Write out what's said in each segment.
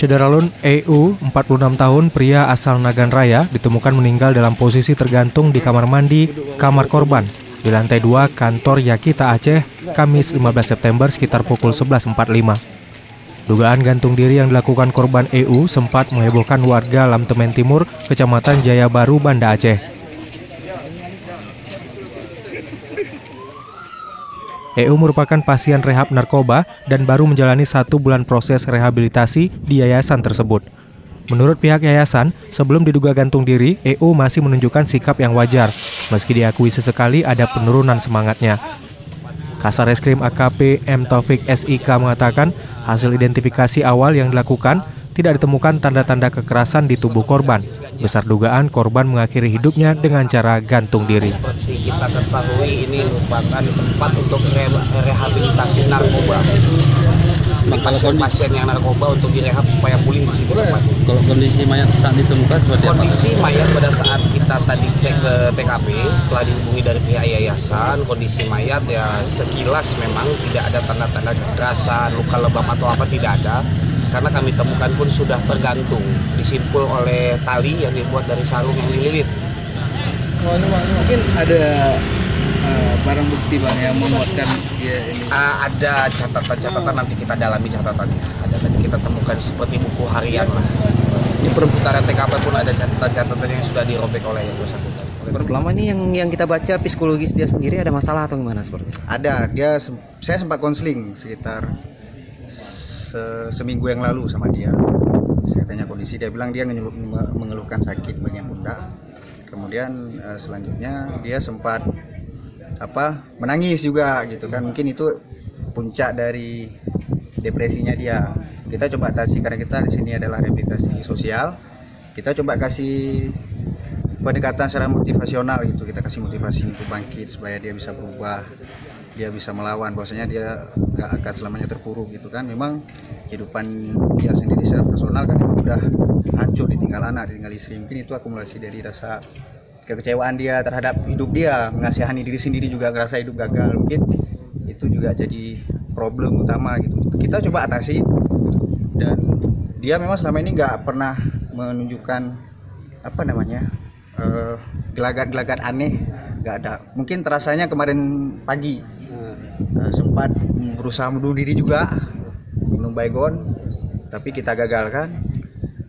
Syedaralun EU, 46 tahun, pria asal Nagan Raya, ditemukan meninggal dalam posisi tergantung di kamar mandi, kamar korban, di lantai 2 kantor Yakita Aceh, Kamis 15 September sekitar pukul 11.45. Dugaan gantung diri yang dilakukan korban EU sempat menghebohkan warga Lamteumen Timur, Kecamatan Jaya Baru, Banda Aceh. EU merupakan pasien rehab narkoba dan baru menjalani 1 bulan proses rehabilitasi di yayasan tersebut. Menurut pihak yayasan, sebelum diduga gantung diri, EU masih menunjukkan sikap yang wajar, meski diakui sesekali ada penurunan semangatnya. Kasareskrim AKP M. Taufik S.I.K. mengatakan hasil identifikasi awal yang dilakukan tidak ditemukan tanda-tanda kekerasan di tubuh korban. Besar dugaan korban mengakhiri hidupnya dengan cara gantung diri. Seperti kita ketahui, ini merupakan tempat untuk rehabilitasi narkoba. Pasien-pasien yang narkoba untuk direhab supaya pulih di situ. Kalau kondisi mayat saat ditemukan, kondisi mayat pada saat kita tadi cek ke TKP setelah dihubungi dari pihak yayasan, kondisi mayat ya sekilas memang tidak ada tanda-tanda kekerasan, luka lebam atau apa tidak ada. Karena kami temukan pun sudah tergantung, disimpul oleh tali yang dibuat dari sarung yang dililit. Mungkin ada barang bukti bang yang menguatkan ya, ini. Ada catatan-catatan, nanti kita dalami catatannya. Ada tadi kita temukan seperti buku harian lah. Di perputaran TKP pun ada catatan-catatan yang sudah dirobek oleh yang bersangkutan. Selama ini yang kita baca psikologis dia sendiri ada masalah atau gimana seperti itu? Ada, saya sempat konseling sekitar seminggu yang lalu sama dia. Saya tanya kondisi, dia bilang dia mengeluhkan sakit bagian pundak. Kemudian selanjutnya dia sempat menangis juga gitu kan. Mungkin itu puncak dari depresinya dia. Kita coba kasih, karena kita di sini adalah rehabilitasi sosial. Kita coba kasih pendekatan secara motivasional gitu. Kita kasih motivasi untuk bangkit supaya dia bisa berubah. Dia bisa melawan, bahwasanya dia gak akan selamanya terpuruk gitu kan. Memang kehidupan dia sendiri secara personal kan memang udah hancur, ditinggal anak, ditinggal istri. Mungkin itu akumulasi dari rasa kekecewaan dia terhadap hidup dia, mengasihani diri sendiri juga ngerasa hidup gagal. Mungkin itu juga jadi problem utama gitu. Kita coba atasi, dan dia memang selama ini gak pernah menunjukkan gelagat-gelagat aneh, gak ada. Mungkin terasanya kemarin pagi sempat berusaha bunuh diri juga, minum baygon, tapi kita gagalkan.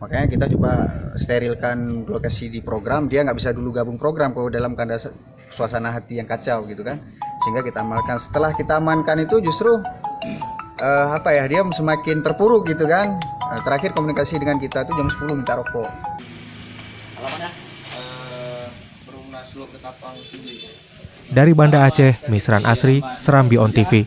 Makanya kita coba sterilkan lokasi di program. Dia nggak bisa dulu gabung program kalau dalam kandas suasana hati yang kacau gitu kan, sehingga kita amalkan. Setelah kita amankan itu justru dia semakin terpuruk gitu kan. Terakhir komunikasi dengan kita itu jam 10 minta rokok. Dari Banda Aceh, Misran Asri, Serambi On TV.